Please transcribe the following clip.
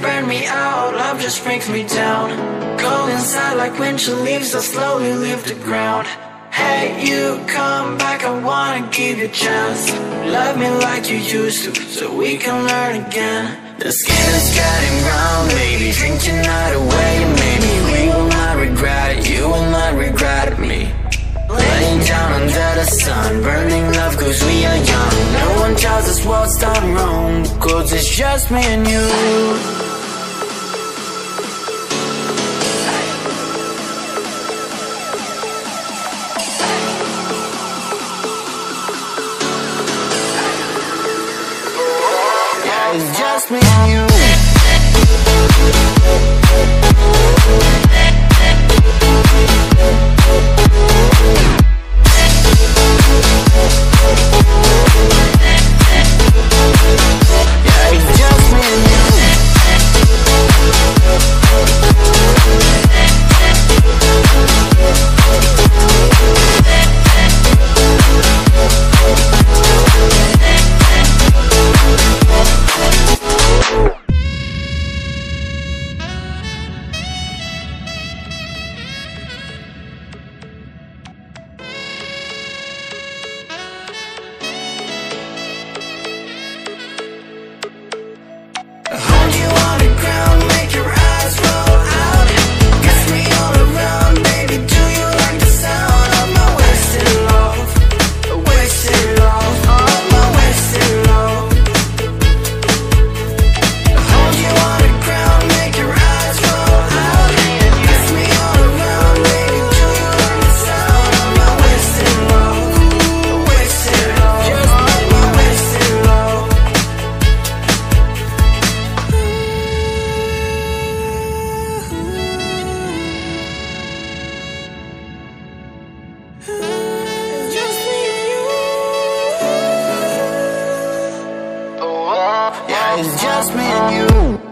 Burn me out, love just brings me down. Go inside like winter leaves that slowly leave the ground. Hey, you come back, I wanna give you a chance. Love me like you used to, so we can learn again. The skin is getting brown, baby, drink your night away. Maybe we will not regret it, you will not regret me. Laying down under the sun, burning love cause we are young. No one tells us what's done wrong, cause it's just me and you. Yeah, it's just me and you. It's just me and you.